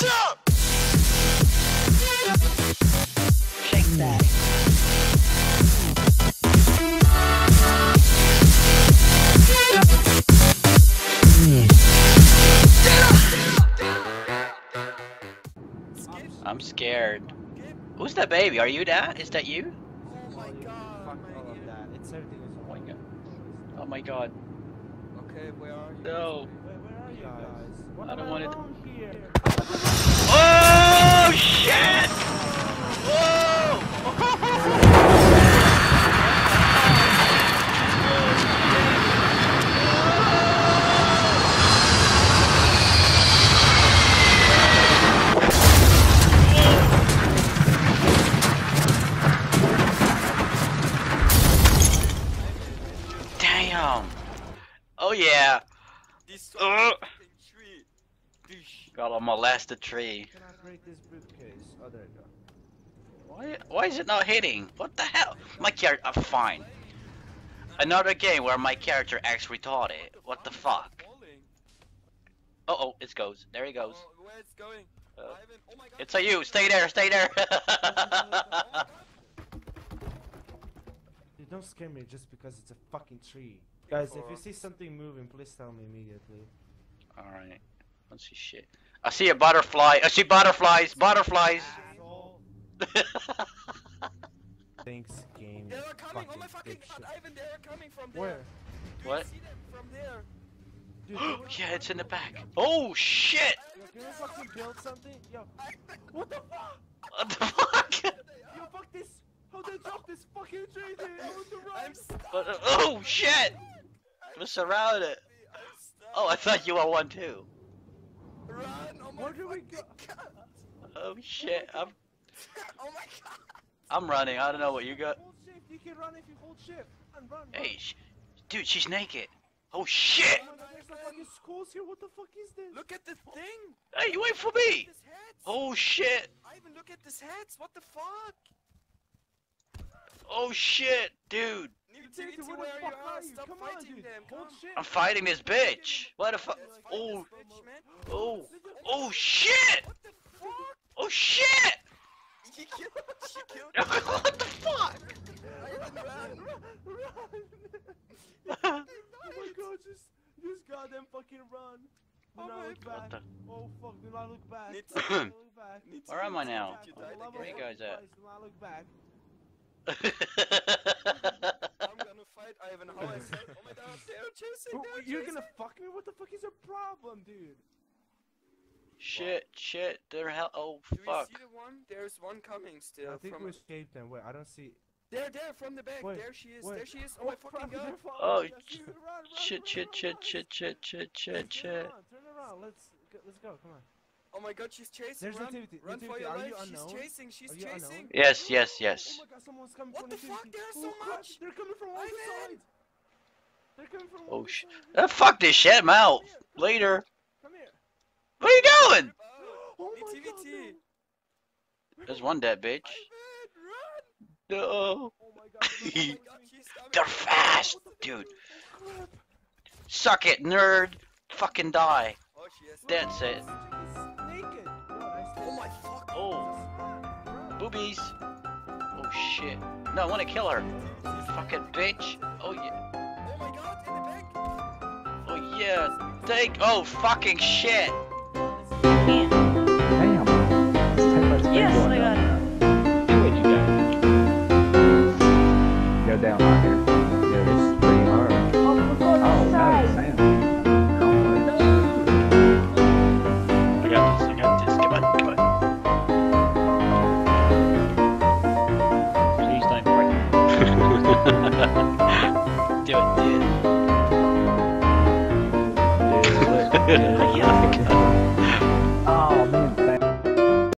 Jump! Shake that. I'm scared. Who's that baby? Are you that? Is that you? Oh my god. Oh my god. Okay, where are you? No. Where are you guys? What I don't want it. Oh shit! Whoa! Oh yeah! This tree. God, I molest the tree. Can I break this briefcase? Oh, there you go. Why is it not hitting? What the hell? My character, I'm fine. Another game where my character acts retarded. What the fuck? Uh oh, it goes. There he goes. Where it's going? It's a you. Stay there. Stay there. You don't scare me just because it's a fucking tree. Guys, if you see something moving, please tell me immediately. Alright. I don't see shit. I see a butterfly. I see butterflies. Butterflies. Thanks, game. They are coming. Oh my fucking god, Ivan, they are coming from there. Where? Do what? You see them from there? Dude, yeah, it's in the back. Oh shit! Yo, can you fucking build something? Yo. What the fuck? What the fuck? Yo, fuck this. How they drop this fucking tree there? I want to run. I'm oh shit! We're surrounded. Oh, I thought you were one too. Run! Oh my god! Oh shit! I'm. Oh my god! I'm running. I don't know what you got. Hold shift. You can run if you hold shift. And run. Hey, dude, she's naked. Oh shit! Oh my god, there's like fucking schools here. What the fuck is this? Look at the thing. Hey, you wait for me. Oh shit! Ivan, look at this heads. What the fuck? Oh shit, dude. I'm fighting this bitch! What the fuck? Oh! Oh! Oh shit! What the fuck? Oh shit! She killed what the fuck? Oh my god, just goddamn fucking run. Oh my god. Oh fuck, do not look back. Where am I now? Where are you guys at? I'm gonna fight Ivan. How I said, oh my god, they're chasing. You're gonna fuck me? What the fuck is your problem, dude? Shit, shit, they're hell. Oh fuck. Do you see the one? There's one coming still. I think we escaped them. Wait, I don't see. There, from the back. Wait, there she is. Wait. There she is. Oh my fucking god. Oh shit, shit, shit, shit, shit, shit, shit, shit. Turn around. Let's go. Come on. Oh my god, she's chasing. There's run for your life. She's chasing, she's chasing. Yes, yes, yes. Oh my god, someone's coming. What the fuck? There's so much. They're coming from all sides. They're coming from all sides. Oh shit. Fuck this shit. I'm out. Later. Come here. What are you doing? Oh my god. There's one dead bitch. No. They're fast, dude. Suck it, nerd. Fucking die. That's it. Oh my fuck! Oh, boobies! Oh shit! No, I want to kill her. Fucking bitch! Oh yeah! Oh my god! In the back! Oh yeah! Take! Oh fucking shit! Damn! Yes, I got it. Do what you got. Go down right here. Yeah, it's pretty hard. Oh, nice. Do it, dude.